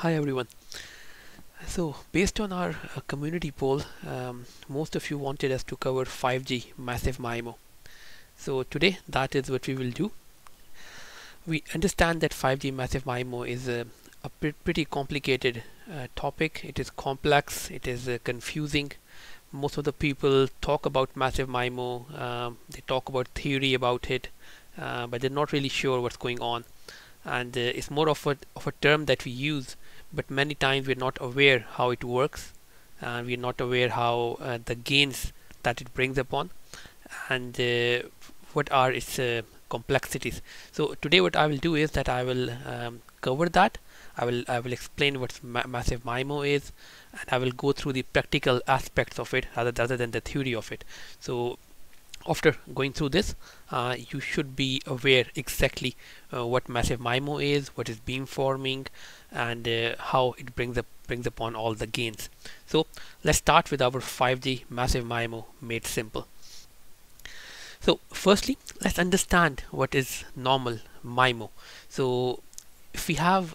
Hi everyone. So based on our community poll, most of you wanted us to cover 5G massive MIMO. So today that is what we will do. We understand that 5G massive MIMO is a pretty complicated topic. It is complex, it is confusing. Most of the people talk about massive MIMO, they talk about theory about it, but they're not really sure what's going on. And it's more of a term that we use, but many times we're not aware how it works, and we're not aware how the gains that it brings upon, and what are its complexities. So today what I will do is that I will cover that. I will explain what massive MIMO is, and I will go through the practical aspects of it rather than the theory of it. So after going through this, you should be aware exactly what massive MIMO is, what is beamforming, and how it brings upon all the gains. So let's start with our 5G massive MIMO made simple. So firstly, let's understand what is normal MIMO. So if we have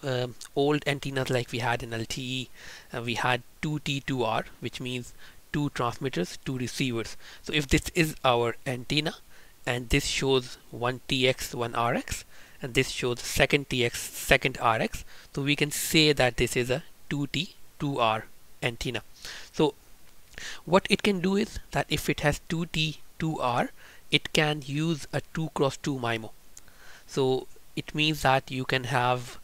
old antennas like we had in LTE, we had 2T2R, which means two transmitters, two receivers. So if this is our antenna, and this shows one TX, one RX, and this shows second TX, second RX, so we can say that this is a 2T2R antenna. So what it can do is that if it has 2T2R, it can use a 2x2 MIMO. So it means that you can have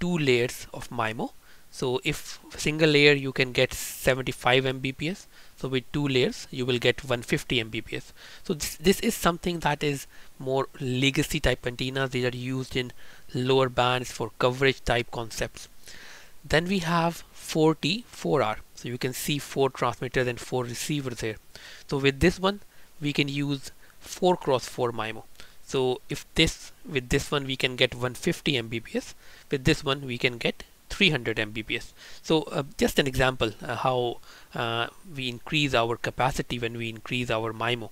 two layers of MIMO. So if single layer you can get 75 Mbps, so with two layers you will get 150 Mbps. So this is something that is more legacy type antennas. These are used in lower bands for coverage type concepts. Then we have 4T4R, so you can see four transmitters and four receivers here. So with this one we can use 4x4 MIMO. So if this with this one we can get 150 Mbps, with this one we can get 300 Mbps. So just an example how we increase our capacity when we increase our MIMO.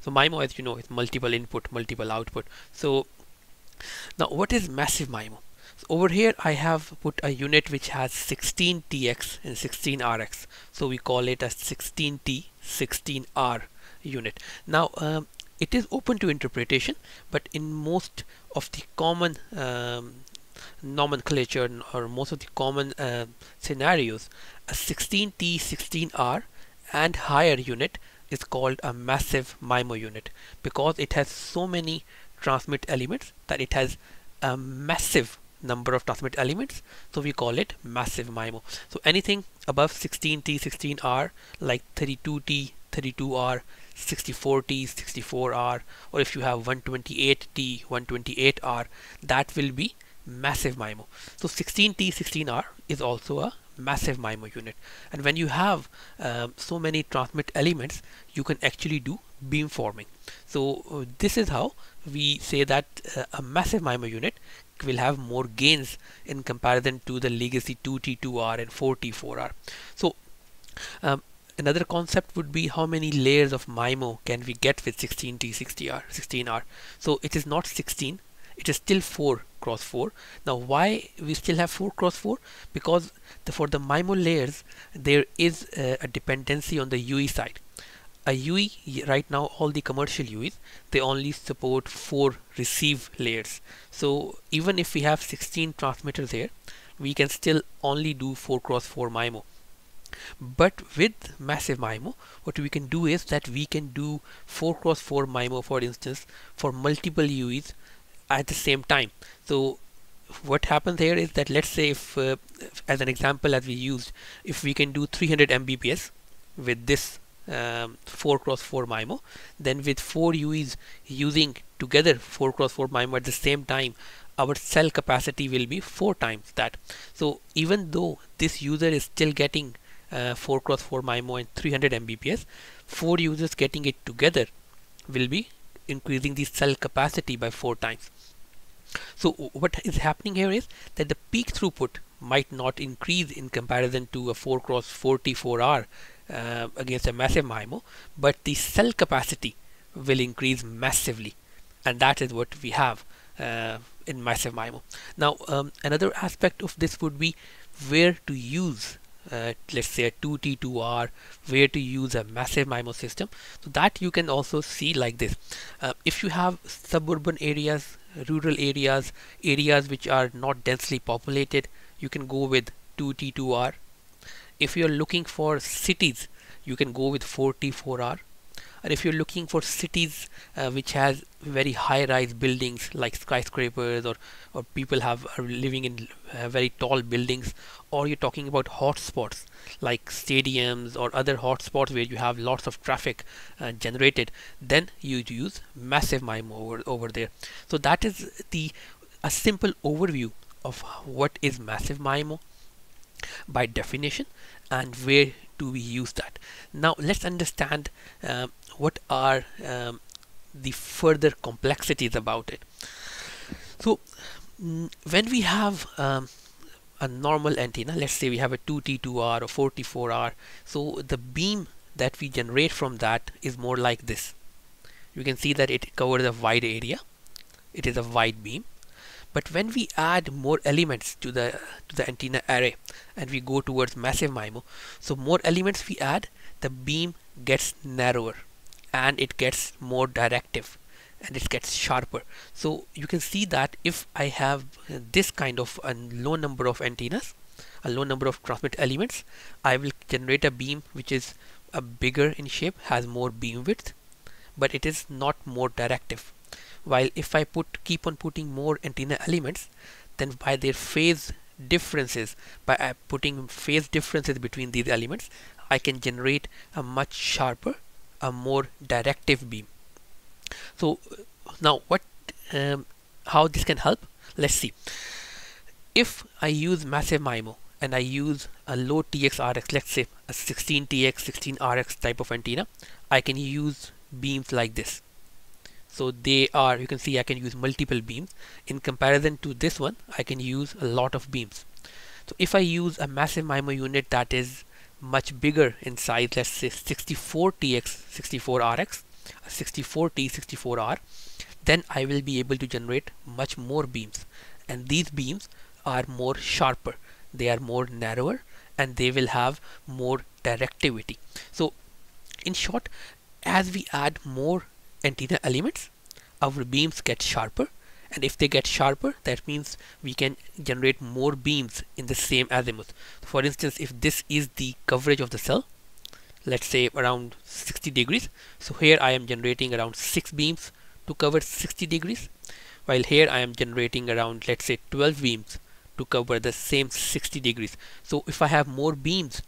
So MIMO, as you know, is multiple input, multiple output. So now what is massive MIMO? So over here I have put a unit which has 16 TX and 16 RX. So we call it a 16T, 16R unit. Now it is open to interpretation, but in most of the common nomenclature or most of the common scenarios, a 16T, 16R and higher unit is called a massive MIMO unit, because it has so many transmit elements that it has a massive number of transmit elements, so we call it massive MIMO. So anything above 16T, 16R, like 32T, 32R, 64T, 64R, or if you have 128T, 128R, that will be massive MIMO. So 16T, 16R is also a massive MIMO unit. And when you have so many transmit elements, you can actually do beamforming. So this is how we say that a massive MIMO unit will have more gains in comparison to the legacy 2T2R and 4T4R. So another concept would be how many layers of MIMO can we get with 16T, 16R. So it is not 16, it is still 4x4. Now why we still have 4x4? Because for the MIMO layers there is a dependency on the UE side. A UE, right now all the commercial UEs, they only support 4 receive layers. So even if we have 16 transmitters here, we can still only do 4x4 MIMO. But with massive MIMO, what we can do is that we can do 4x4 MIMO, for instance, for multiple UEs at the same time. So what happens here is that, let's say, if as an example as we used, if we can do 300 Mbps with this 4x4 MIMO, then with 4 UEs using together 4x4 MIMO at the same time, our cell capacity will be 4 times that. So even though this user is still getting 4x4 MIMO and 300 Mbps, 4 users getting it together will be increasing the cell capacity by 4 times. So what is happening here is that the peak throughput might not increase in comparison to a 4x4T4R against a massive MIMO, but the cell capacity will increase massively, and that is what we have in Massive MIMO. Now another aspect of this would be where to use let's say a 2T2R, where to use a Massive MIMO system. So that you can also see like this. If you have suburban areas, rural areas, areas which are not densely populated, you can go with 2T2R. If you're looking for cities, you can go with 4T4R. And if you're looking for cities which has very high-rise buildings like skyscrapers, or people have are living in very tall buildings, or you're talking about hotspots like stadiums or other hotspots where you have lots of traffic generated, then you use Massive MIMO over there. So that is a simple overview of what is Massive MIMO by definition and where do we use that. Now let's understand what are the further complexities about it. So when we have a normal antenna, let's say we have a 2T2R or 4T4R, so the beam that we generate from that is more like this. You can see that it covers a wide area, it is a wide beam. But when we add more elements to the antenna array and we go towards Massive MIMO, so more elements we add, the beam gets narrower and it gets more directive and it gets sharper. So you can see that if I have this kind of a low number of antennas, a low number of transmit elements, I will generate a beam which is bigger in shape, has more beam width, but it is not more directive. While if I keep on putting more antenna elements, then by their phase differences, by putting phase differences between these elements, I can generate a much sharper, a more directive beam. So now what, how this can help? Let's see. If I use Massive MIMO and I use a low TX RX, let's say a 16 TX, 16 RX type of antenna, I can use beams like this. So they are, you can see I can use multiple beams. In comparison to this one, I can use a lot of beams. So if I use a Massive MIMO unit that is much bigger in size, let's say 64 TX, 64 RX, 64 T, 64 R, then I will be able to generate much more beams. And these beams are more sharper, they are more narrower, and they will have more directivity. So in short, as we add more antenna elements, our beams get sharper, and if they get sharper, that means we can generate more beams in the same azimuth. For instance, if this is the coverage of the cell, let's say around 60 degrees, so here I am generating around 6 beams to cover 60 degrees, while here I am generating around, let's say, 12 beams to cover the same 60 degrees. So if I have more beams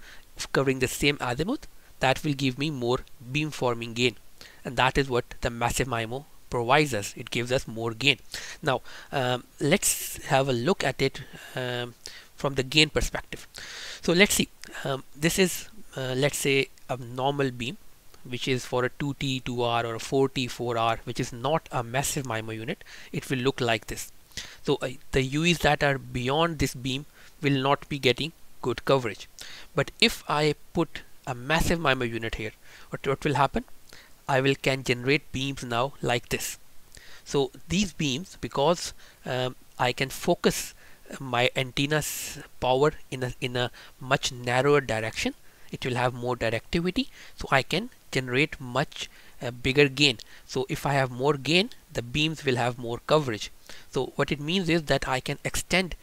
covering the same azimuth, that will give me more beamforming gain. And that is what the Massive MIMO provides us. It gives us more gain. Now let's have a look at it from the gain perspective. So let's see, this is let's say a normal beam which is for a 2T2R or a 4T4R, which is not a Massive MIMO unit. It will look like this. So the UEs that are beyond this beam will not be getting good coverage. But if I put a Massive MIMO unit here, what will happen? I can generate beams now like this. So these beams, because I can focus my antenna's power in a much narrower direction, it will have more directivity, so I can generate much bigger gain. So if I have more gain, the beams will have more coverage. So what it means is that I can extend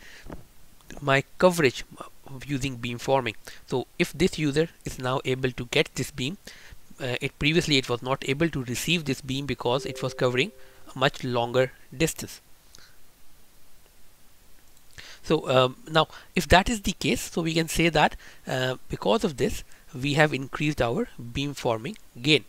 my coverage using beamforming. So if this user is now able to get this beam, previously it was not able to receive this beam because it was covering a much longer distance. So now if that is the case, so we can say that because of this we have increased our beamforming gain,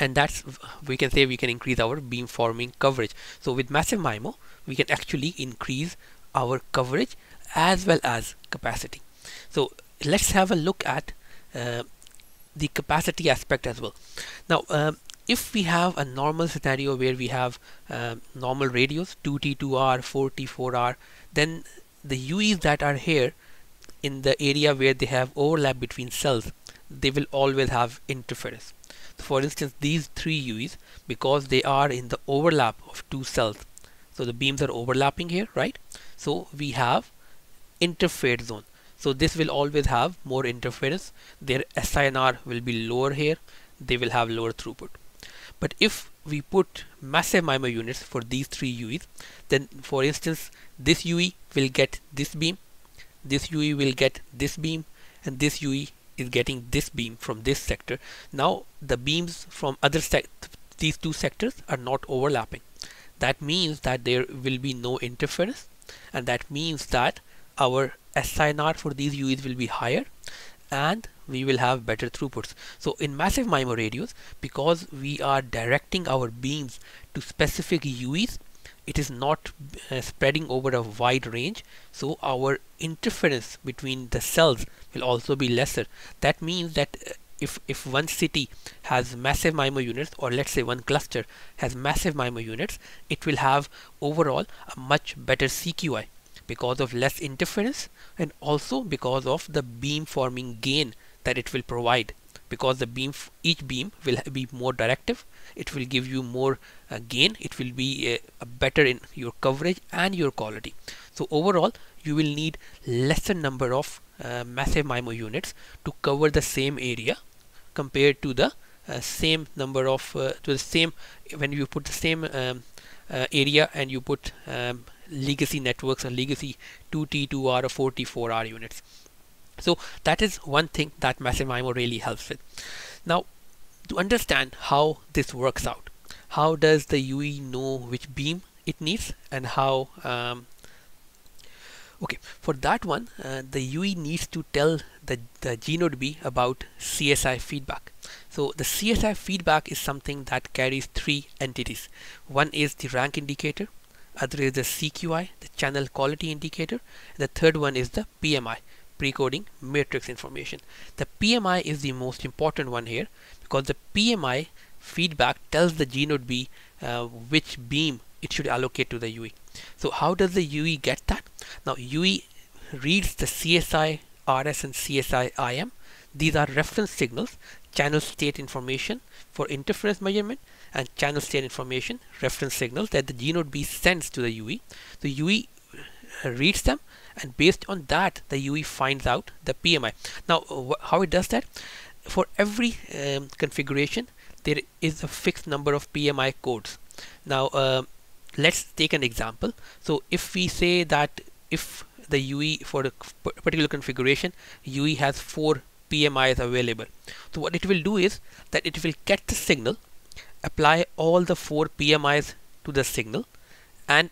and that's, we can say we can increase our beamforming coverage. So with Massive MIMO we can actually increase our coverage as well as capacity. So let's have a look at the capacity aspect as well. Now if we have a normal scenario where we have normal radios 2T2R, 4T4R, then the UEs that are here in the area where they have overlap between cells, they will always have interference. So for instance, these three UEs, because they are in the overlap of two cells, So the beams are overlapping here, right? So we have interfered zone. So this will always have more interference. Their SINR will be lower here. They will have lower throughput. But if we put massive MIMO units for these three UEs, then for instance, this UE will get this beam, this UE will get this beam, and this UE is getting this beam from this sector. Now the beams from other these two sectors are not overlapping. That means that there will be no interference, and that means that our SINR for these UEs will be higher and we will have better throughputs. So in massive MIMO radios, because we are directing our beams to specific UEs, it is not spreading over a wide range, so our interference between the cells will also be lesser. That means that if one city has massive MIMO units, or let's say one cluster has massive MIMO units, it will have overall a much better CQI because of less interference, and also because of the beam forming gain that it will provide, because the beam, each beam will be more directive. It will give you more gain. It will be better in your coverage and your quality. So overall, you will need lesser number of massive MIMO units to cover the same area compared to the same number of when you put the same area and you put legacy networks or legacy 2T, 2R or 4T, 4R units. So that is one thing that massive MIMO really helps with. Now, to understand how this works out, how does the UE know which beam it needs, and how okay, for that one, the UE needs to tell the gNodeB about CSI feedback. So the CSI feedback is something that carries three entities. One is the rank indicator, other is the CQI, the channel quality indicator, and the third one is the PMI, precoding matrix information. The PMI is the most important one here, because the PMI feedback tells the gNodeB which beam it should allocate to the UE. So how does the UE get that? Now UE reads the CSI-RS and CSI-IM. These are reference signals, channel state information for interference measurement, and channel state information, reference signals that the gNodeB sends to the UE. The UE reads them, and based on that, the UE finds out the PMI. Now, how it does that? For every configuration, there is a fixed number of PMI codes. Now, let's take an example. So if we say that if the UE for a particular configuration, UE has 4 PMIs available. So what it will do is that it will get the signal, apply all the 4 PMIs to the signal, and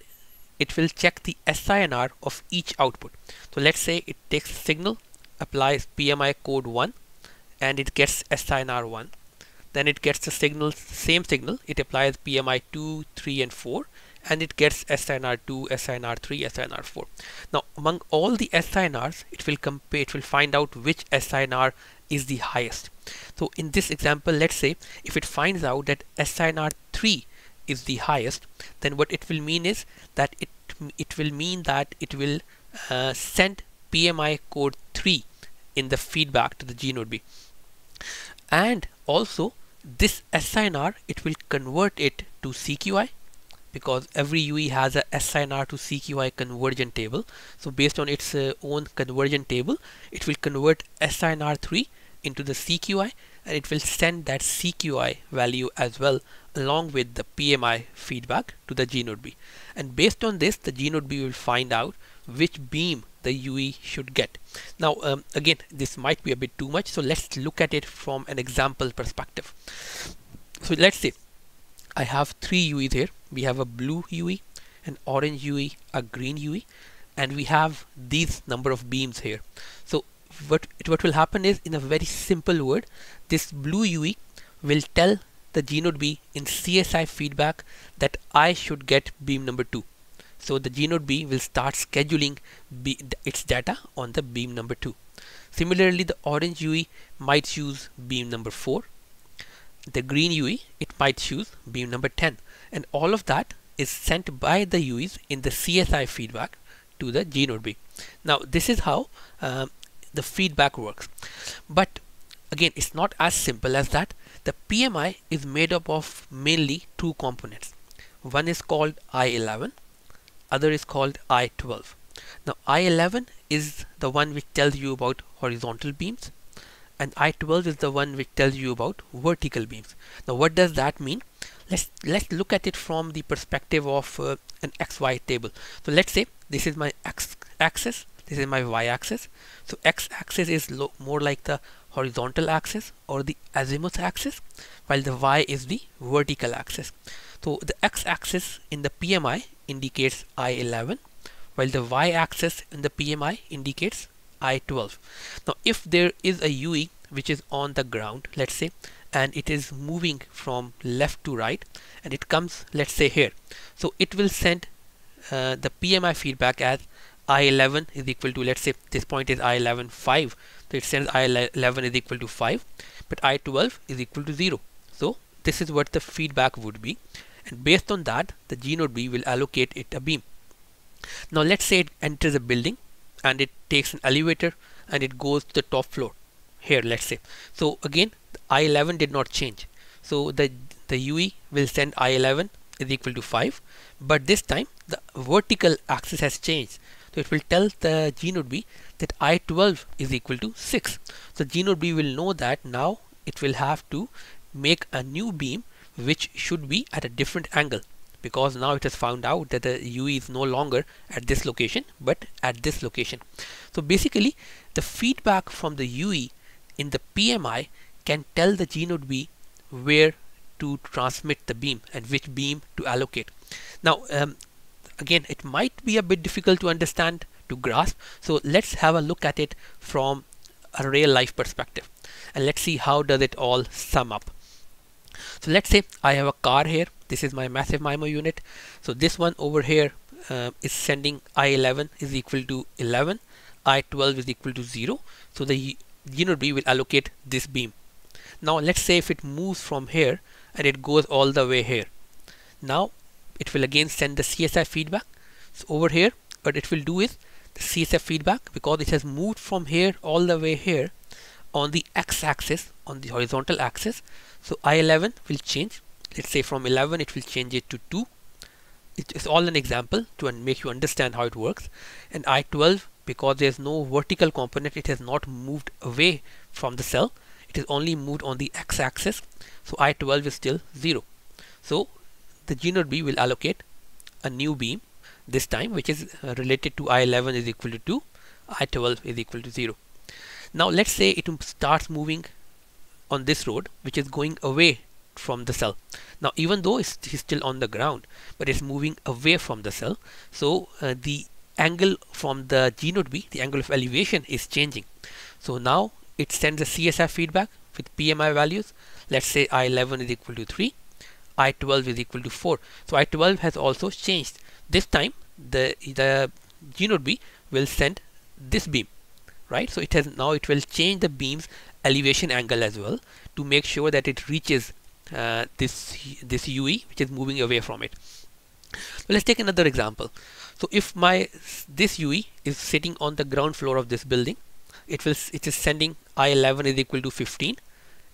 it will check the SINR of each output. So let's say it takes a signal, applies PMI code 1, and it gets SINR 1. Then it gets the signal, same signal, it applies PMI 2, 3, and 4, and it gets SINR 2, SINR 3, SINR 4. Now among all the SINRs, it will compare, it will find out which SINR is the highest. So in this example, let's say if it finds out that SINR 3 is the highest, then what it will mean is that it will mean that it will send PMI code 3 in the feedback to the gNodeB, and also this SINR it will convert it to CQI, because every UE has a SINR to CQI conversion table. So based on its own conversion table, it will convert SINR 3 into the CQI, and it will send that CQI value as well along with the PMI feedback to the gNodeB. And based on this, the gNodeB will find out which beam the UE should get. Now again, this might be a bit too much, so let's look at it from an example perspective. So let's say I have 3 UEs here. We have a blue UE, an orange UE, a green UE, and we have these number of beams here. So what will happen is, in a very simple word, this blue UE will tell the gNodeB in CSI feedback that I should get beam number 2. So the gNodeB will start scheduling its data on the beam number 2. Similarly, the orange UE might choose beam number 4. The green UE, it might choose beam number 10. And all of that is sent by the UEs in the CSI feedback to the gNodeB. Now this is how the feedback works. But again, it's not as simple as that. The PMI is made up of mainly two components. One is called I-11, other is called I-12. Now I-11 is the one which tells you about horizontal beams, and I-12 is the one which tells you about vertical beams. Now what does that mean? Let's look at it from the perspective of an XY table. So let's say this is my X axis, this is my Y axis. So X axis is more like the horizontal axis or the azimuth axis, while the Y is the vertical axis. So the X axis in the PMI indicates I-11, while the Y axis in the PMI indicates I-12. Now if there is a UE which is on the ground, let's say, and it is moving from left to right, and it comes, let's say, here, so it will send the PMI feedback as I-11 is equal to, let's say this point is I-11 5, so it sends I-11 is equal to 5, but I-12 is equal to 0. So this is what the feedback would be, and based on that the gNodeB will allocate it a beam. Now let's say it enters a building and it takes an elevator and it goes to the top floor here, let's say. So again I-11 did not change, so the UE will send I-11 is equal to 5, but this time the vertical axis has changed, so it will tell the gNodeB that I-12 is equal to 6. So gNodeB will know that now it will have to make a new beam which should be at a different angle, because now it has found out that the UE is no longer at this location but at this location. So basically the feedback from the UE in the PMI can tell the gNodeB where to transmit the beam and which beam to allocate. Now again, it might be a bit difficult to understand, to grasp, so let's have a look at it from a real life perspective and let's see how does it all sum up. So let's say I have a car here, this is my massive MIMO unit, so this one over here is sending I-11 is equal to 11, I-12 is equal to 0, so the gNodeB will allocate this beam. Now let's say if it moves from here and it goes all the way here, now it will again send the CSI feedback. So over here what it will do is the CSI feedback, because it has moved from here all the way here on the X axis, on the horizontal axis, so I-11 will change, let's say from 11 it will change it to 2. It is all an example to make you understand how it works. And I-12, because there is no vertical component, it has not moved away from the cell, it is only moved on the X axis, so I-12 is still 0. So the gNodeB will allocate a new beam this time, which is related to I-11 is equal to 2, I-12 is equal to 0. Now let's say it starts moving on this road, which is going away from the cell. Now even though it's still on the ground, but it's moving away from the cell, so the angle from the gNodeB, the angle of elevation, is changing. So now it sends a CSI feedback with PMI values. Let's say I-11 is equal to 3, I-12 is equal to 4. So I-12 has also changed. This time the gNodeB will send this beam, right? So it has now, it will change the beam's elevation angle as well to make sure that it reaches this UE which is moving away from it. So let's take another example. So if this UE is sitting on the ground floor of this building, it is sending I-11 is equal to 15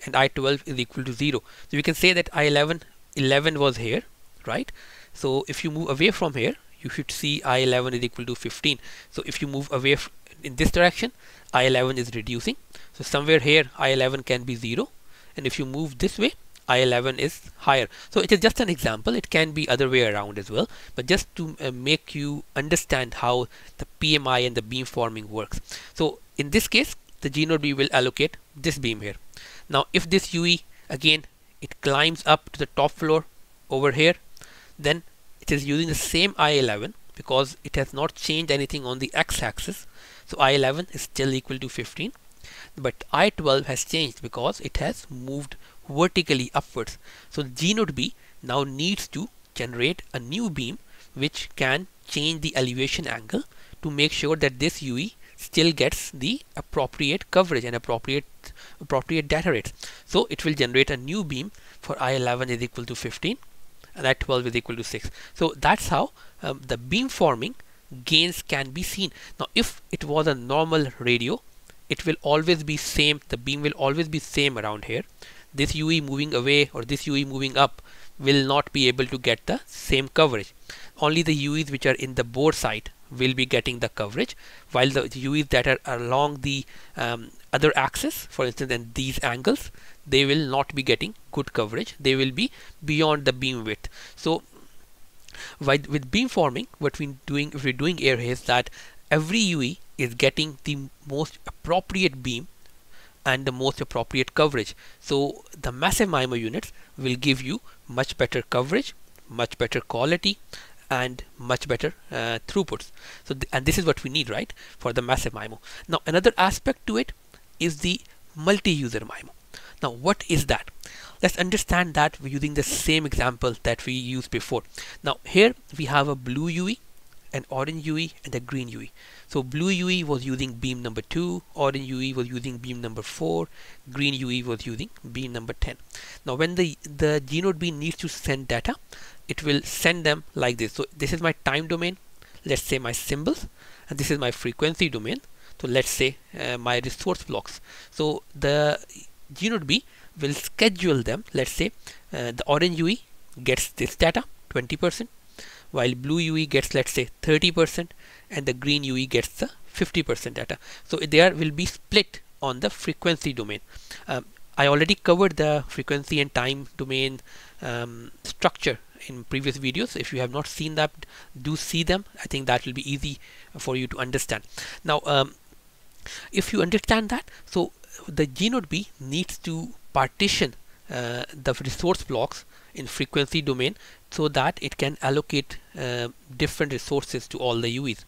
and I-12 is equal to 0. So you can say that I-11 was here, right? So if you move away from here, you should see I-11 is equal to 15. So if you move away in this direction, I-11 is reducing. So somewhere here I-11 can be 0, and if you move this way, I-11 is higher. So it is just an example, it can be other way around as well, but just to make you understand how the PMI and the beam forming works. So in this case the gNodeB will allocate this beam here. Now if this UE, again it climbs up to the top floor over here, then it is using the same I-11 because it has not changed anything on the X axis, so I-11 is still equal to 15, but I-12 has changed because it has moved vertically upwards. So gNodeB now needs to generate a new beam which can change the elevation angle to make sure that this UE still gets the appropriate coverage and appropriate data rates. So it will generate a new beam for I-11 is equal to 15 and I-12 is equal to 6. So that's how the beam forming gains can be seen. Now if it was a normal radio, it will always be same, the beam will always be same around here. This UE moving away or this UE moving up will not be able to get the same coverage. only the UEs which are in the board side will be getting the coverage, while the UEs that are along the other axis, for instance, and these angles, they will not be getting good coverage. They will be beyond the beam width. So with beamforming, what we're doing, if we're doing here, is that every UE is getting the most appropriate beam and the most appropriate coverage. So the massive MIMO units will give you much better coverage, much better quality, and much better throughputs. So and this is what we need, right, for the massive MIMO. Now another aspect to it is the multi-user MIMO. Now what is that? Let's understand that we're using the same example that we used before. Now here we have a blue UE, an orange UE, and a green UE. So blue UE was using beam number 2, orange UE was using beam number 4, green UE was using beam number 10. Now when the gNodeB needs to send data, it will send them like this. So this is my time domain, let's say my symbols, and this is my frequency domain, so let's say my resource blocks. So the gNodeB will schedule them. Let's say the orange UE gets this data 20%, while blue UE gets, let's say, 30%, and the green UE gets the 50% data. So there will be split on the frequency domain. I already covered the frequency and time domain structure in previous videos. If you have not seen that, do see them. I think that will be easy for you to understand. Now, if you understand that, so the gNodeB needs to partition the resource blocks in frequency domain so that it can allocate different resources to all the UEs,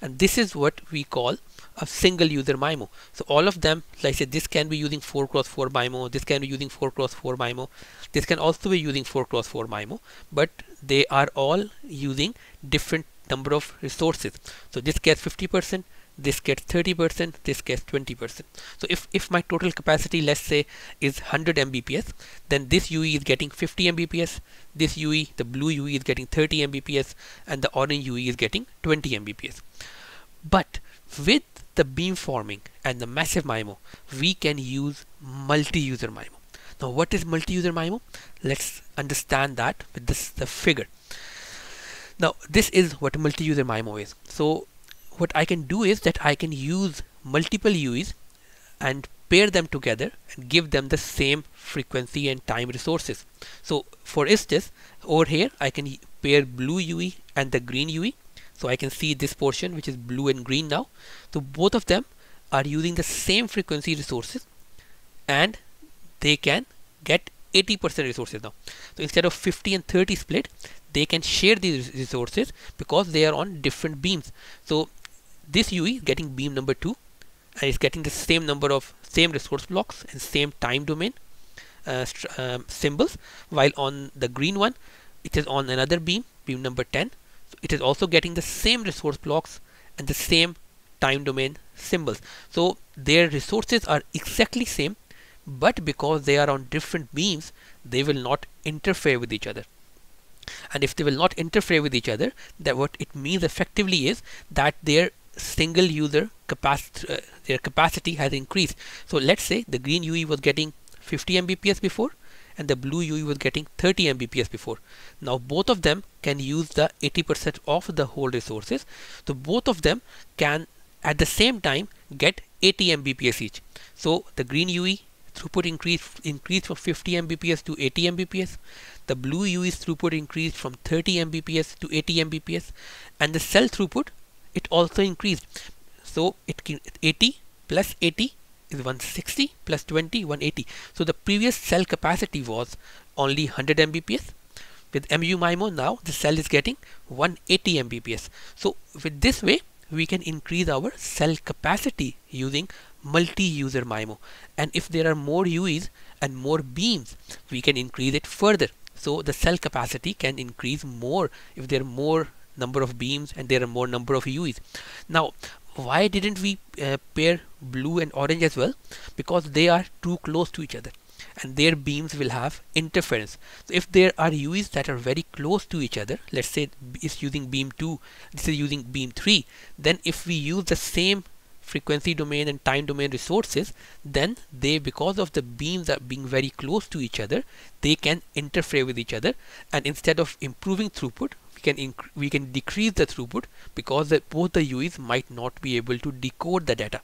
and this is what we call a single user MIMO. So all of them, like I said, this can be using 4x4 MIMO, this can be using 4x4 MIMO, this can also be using 4x4 MIMO, but they are all using different number of resources. So this gets 50%, this gets 30%, this gets 20%. So if my total capacity, let's say, is 100 Mbps, then this UE is getting 50 Mbps, this UE, the blue UE, is getting 30 Mbps, and the orange UE is getting 20 Mbps. But with the beamforming and the massive MIMO, we can use multi-user MIMO. Now what is multi-user MIMO? Let's understand that with the figure. Now this is what multi-user MIMO is. So what I can do is that I can use multiple UEs and pair them together and give them the same frequency and time resources. So for instance, over here I can pair blue UE and the green UE. So I can see this portion which is blue and green now. So both of them are using the same frequency resources and they can get 80% resources now. So instead of 50 and 30 split, they can share these resources because they are on different beams. So this UE is getting beam number 2 and it's getting the same number of same resource blocks and same time domain symbols, while on the green one it is on another beam, beam number 10. So it is also getting the same resource blocks and the same time domain symbols. So their resources are exactly same, but because they are on different beams, they will not interfere with each other. And if they will not interfere with each other, that what it means effectively is that their single user capacity has increased. So let's say the green UE was getting 50 Mbps before and the blue UE was getting 30 Mbps before. Now both of them can use the 80% of the whole resources. So both of them can at the same time get 80 Mbps each. So the green UE throughput increased from 50 Mbps to 80 Mbps. The blue UE's throughput increased from 30 Mbps to 80 Mbps, and the cell throughput, it also increased. So it can 80 plus 80 is 160 plus 20, 180. So the previous cell capacity was only 100 Mbps. With MU MIMO now the cell is getting 180 Mbps. So with this way we can increase our cell capacity using multi-user MIMO, and if there are more UEs and more beams, we can increase it further. So the cell capacity can increase more if there are more number of beams and there are more number of UEs. Now why didn't we pair blue and orange as well? Because they are too close to each other and their beams will have interference. So if there are UEs that are very close to each other, let's say it's using beam 2, this is using beam 3, then if we use the same frequency domain and time domain resources, then they, because of the beams are being very close to each other, they can interfere with each other, and instead of improving throughput, we can decrease the throughput because both the UEs might not be able to decode the data.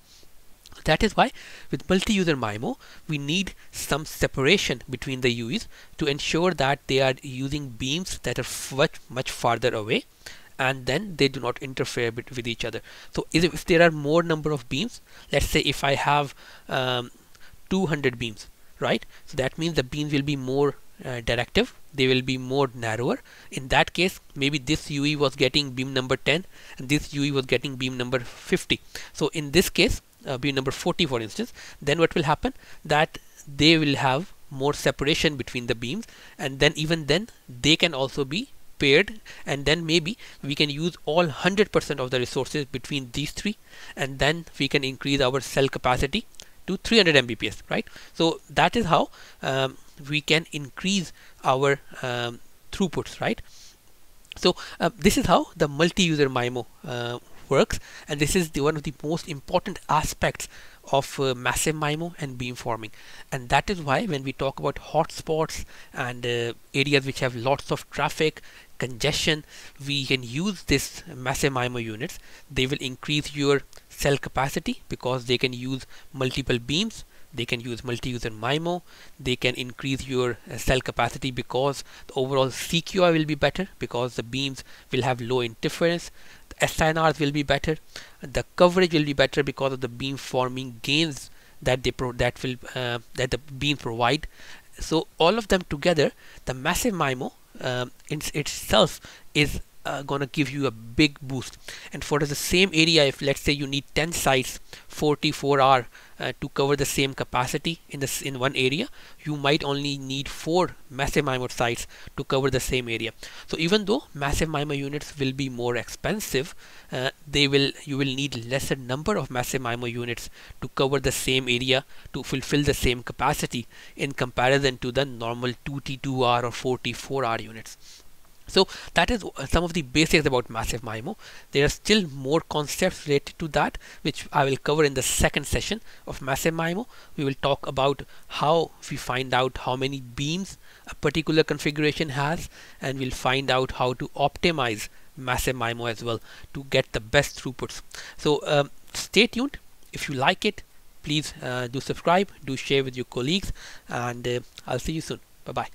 That is why with multi-user MIMO, we need some separation between the UEs to ensure that they are using beams that are much farther away, and then they do not interfere with each other. So if there are more number of beams, let's say if I have 200 beams, right? So that means the beams will be more directive, they will be more narrower. In that case, maybe this UE was getting beam number 10 and this UE was getting beam number 50. So in this case, beam number 40 for instance, then what will happen, that they will have more separation between the beams, and then even then they can also be paired, and then maybe we can use all 100% of the resources between these three, and then we can increase our cell capacity to 300 Mbps, right? So that is how we can increase our throughputs, right? So this is how the multi-user MIMO works, and this is one of the most important aspects of massive MIMO and beamforming, and that is why when we talk about hotspots and areas which have lots of traffic congestion, we can use this massive MIMO units. They will increase your cell capacity because they can use multiple beams, they can use multi-user MIMO, they can increase your cell capacity because the overall CQI will be better because the beams will have low interference, the SINRs will be better, the coverage will be better because of the beam forming gains that that the beams provide. So all of them together, the massive MIMO itself is going to give you a big boost. And for the same area, if let's say you need 10 sites 4T4R to cover the same capacity in one area, you might only need 4 massive MIMO sites to cover the same area. So even though massive MIMO units will be more expensive, you will need lesser number of massive MIMO units to cover the same area to fulfill the same capacity in comparison to the normal 2T2R or 4T4R units. So that is some of the basics about massive MIMO. There are still more concepts related to that, which I will cover in the second session of massive MIMO. We will talk about how we find out how many beams a particular configuration has, and we'll find out how to optimize massive MIMO as well to get the best throughputs. So stay tuned. If you like it, please do subscribe, do share with your colleagues, and I'll see you soon. Bye-bye.